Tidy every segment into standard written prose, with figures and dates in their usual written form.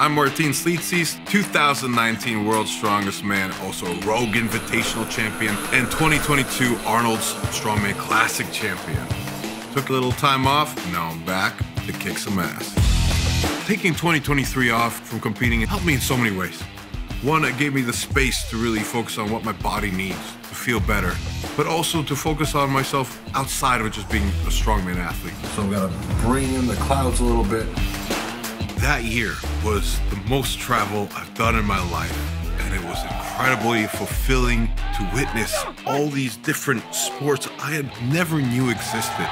I'm Martins Licis, 2019 World's Strongest Man, also a Rogue Invitational champion, and 2022 Arnold's Strongman Classic champion. Took a little time off, now I'm back to kick some ass. Taking 2023 off from competing helped me in so many ways. One, it gave me the space to really focus on what my body needs to feel better, but also to focus on myself outside of just being a strongman athlete. So I've got to bring in the clouds a little bit. That year was the most travel I've done in my life, and it was incredibly fulfilling to witness all these different sports I had never knew existed.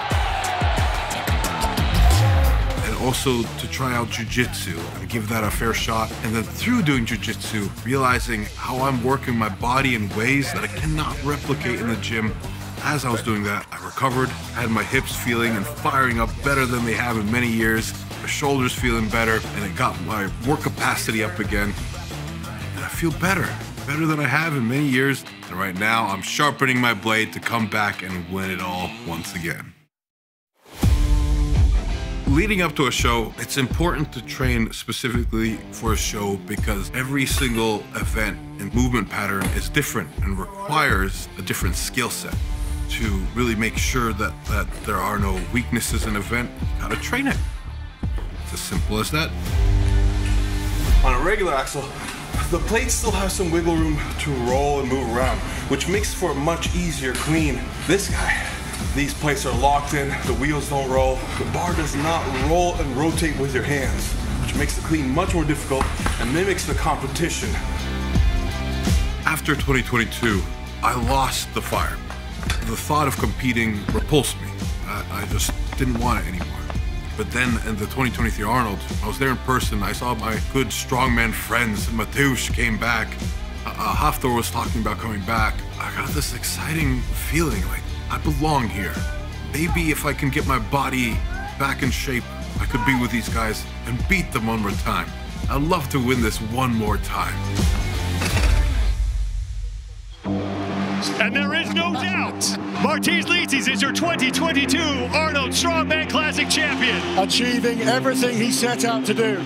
And also to try out jiu-jitsu and give that a fair shot, and then through doing jiu-jitsu, realizing how I'm working my body in ways that I cannot replicate in the gym. As I was doing that, I recovered, had my hips feeling and firing up better than they have in many years, my shoulders feeling better, and it got my work capacity up again. And I feel better than I have in many years. And right now, I'm sharpening my blade to come back and win it all once again. Leading up to a show, it's important to train specifically for a show because every single event and movement pattern is different and requires a different skill set. To really make sure that there are no weaknesses in an event, how to train it. It's as simple as that. On a regular axle, the plates still have some wiggle room to roll and move around, which makes for a much easier clean. This guy, these plates are locked in, the wheels don't roll, the bar does not roll and rotate with your hands, which makes the clean much more difficult and mimics the competition. After 2022, I lost the fire. The thought of competing repulsed me. I just didn't want it anymore. But then in the 2023 Arnold, I was there in person. I saw my good strongman friends. Mateusz came back. Hafthor was talking about coming back. I got this exciting feeling like I belong here. Maybe if I can get my body back in shape, I could be with these guys and beat them one more time. I'd love to win this one more time. And there is no doubt, Martins Licis is your 2022 Arnold Strongman Classic champion. Achieving everything he set out to do.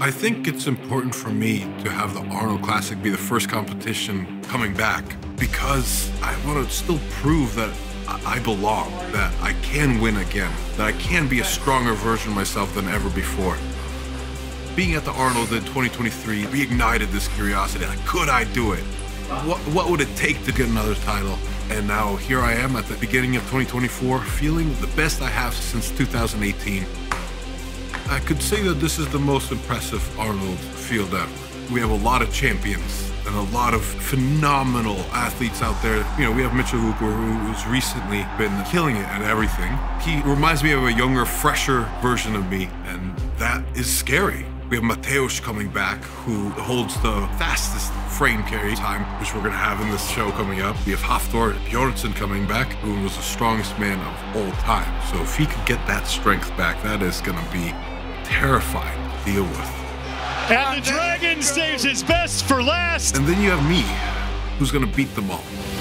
I think it's important for me to have the Arnold Classic be the first competition coming back because I want to still prove that I belong, that I can win again, that I can be a stronger version of myself than ever before. Being at the Arnold in 2023 reignited this curiosity. Like, could I do it? What would it take to get another title? And now here I am at the beginning of 2024, feeling the best I have since 2018. I could say that this is the most impressive Arnold field ever. We have a lot of champions and a lot of phenomenal athletes out there. You know, we have Mitchell Hooper, who's recently been killing it at everything. He reminds me of a younger, fresher version of me, and that is scary. We have Mateusz coming back, who holds the fastest frame carry time, which we're going to have in this show coming up. We have Hafthor Bjornsson coming back, who was the strongest man of all time. So if he could get that strength back, that is going to be terrifying to deal with. And the Dragon saves his best for last. And then you have me, who's going to beat them all.